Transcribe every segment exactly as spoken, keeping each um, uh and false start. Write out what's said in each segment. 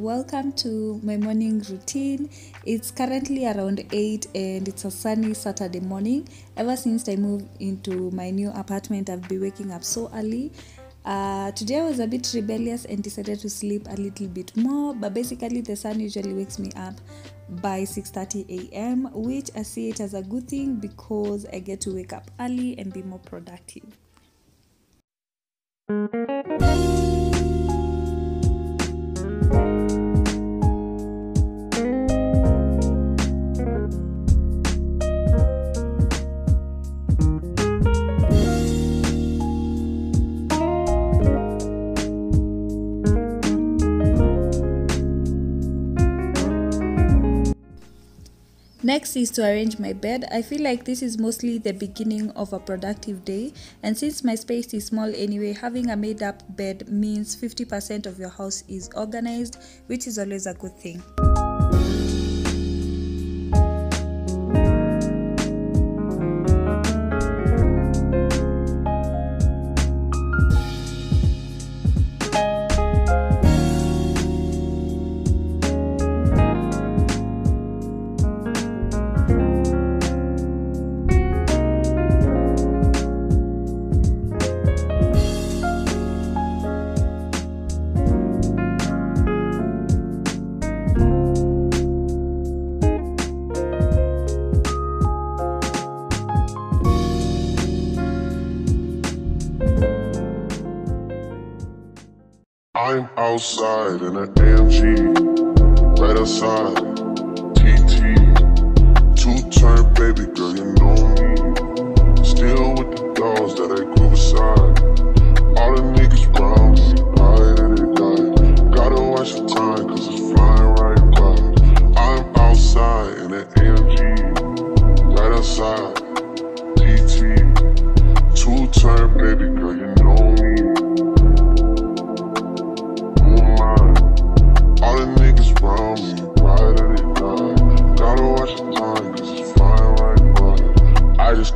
Welcome to my morning routine. It's currently around eight and it's a sunny Saturday morning. Ever since I moved into my new apartment, I've been waking up so early. Uh, today I was a bit rebellious and decided to sleep a little bit more, but basically the sun usually wakes me up by six thirty a m, which I see it as a good thing because I get to wake up early and be more productive. Next is to arrange my bed. I feel like this is mostly the beginning of a productive day, and since my space is small anyway, having a made up bed means fifty percent of your house is organized, which is always a good thing. I'm outside in an A M G, right outside, T T, two-turn baby girl, you know me, still with the dogs that I grew beside, all the niggas round me, I did it, died, gotta watch the time cause it's flying right by, I'm outside in an A M G, right outside, T T, two-turn baby girl, you know me.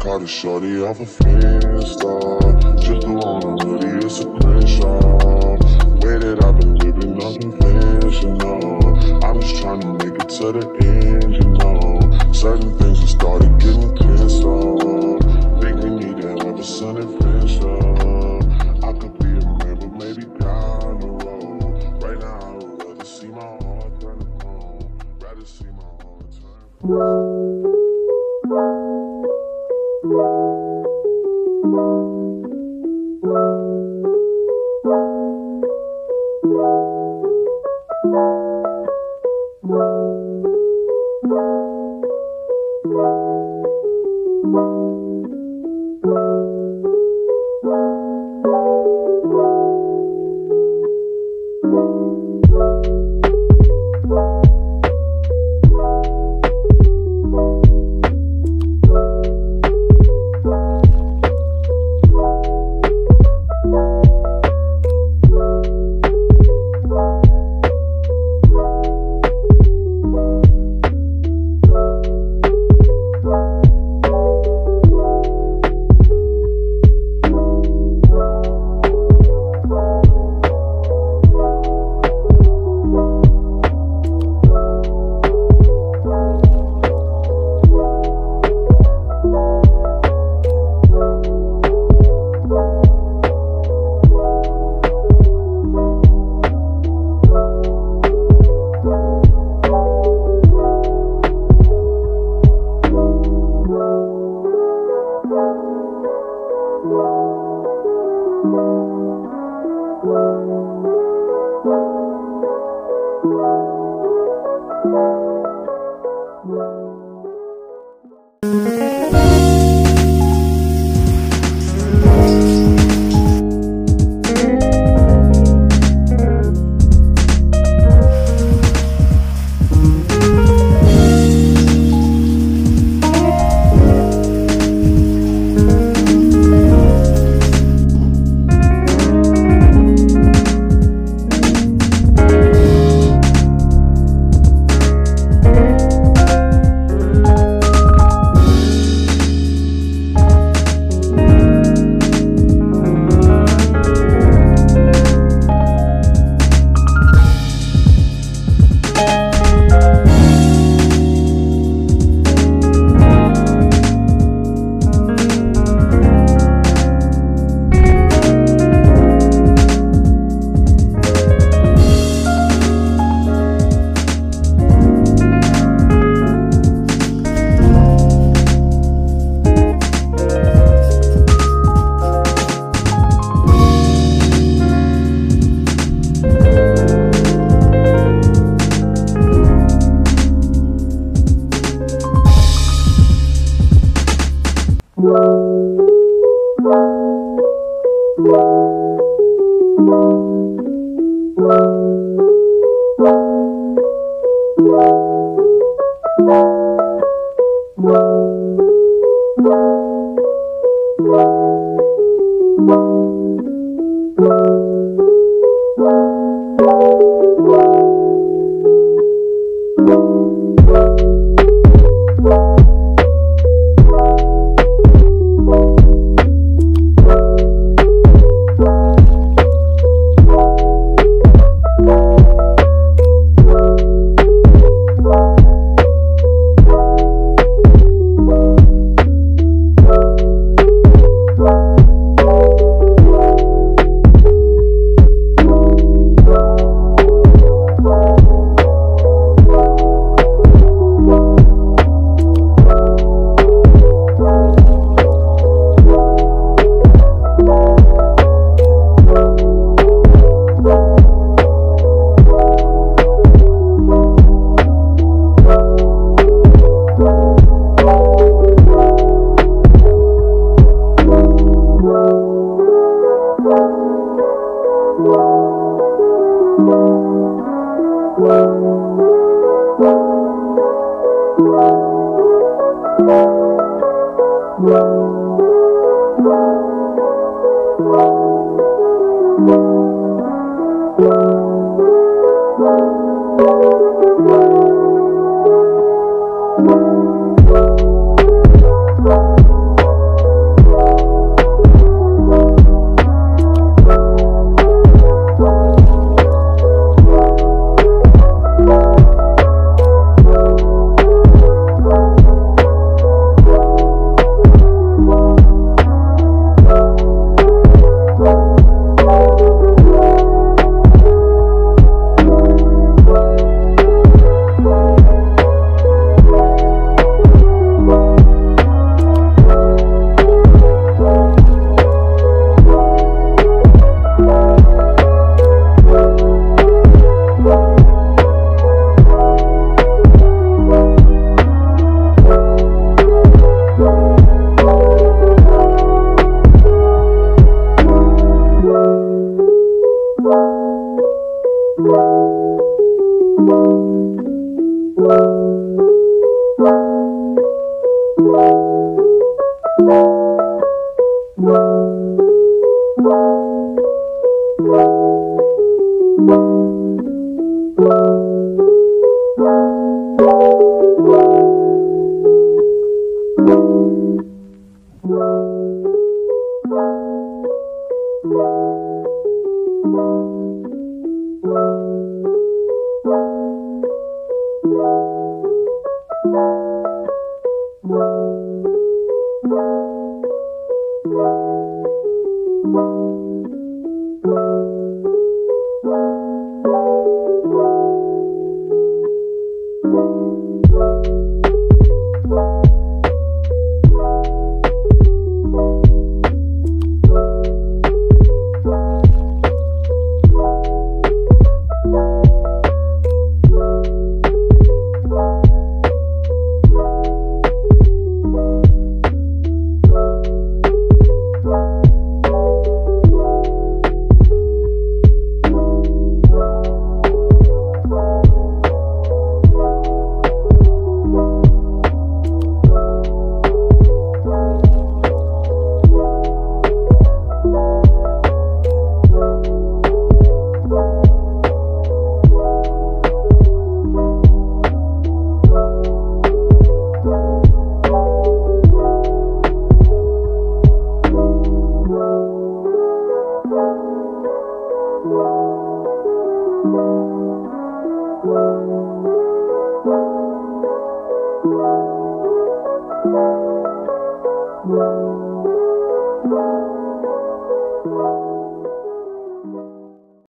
Caught a shorty off a Finsta, just the one I'm really, it's a pressure. Way that I've been living, I'm conventional. I'm just trying to make it to the end, you know. Certain things have started getting pissed off. Think we need to have a son and friendship. I could be a man, but maybe down the road. Right now, I'd rather see my heart turn to cold. Rather see my heart turn to cold. Bye. Wow.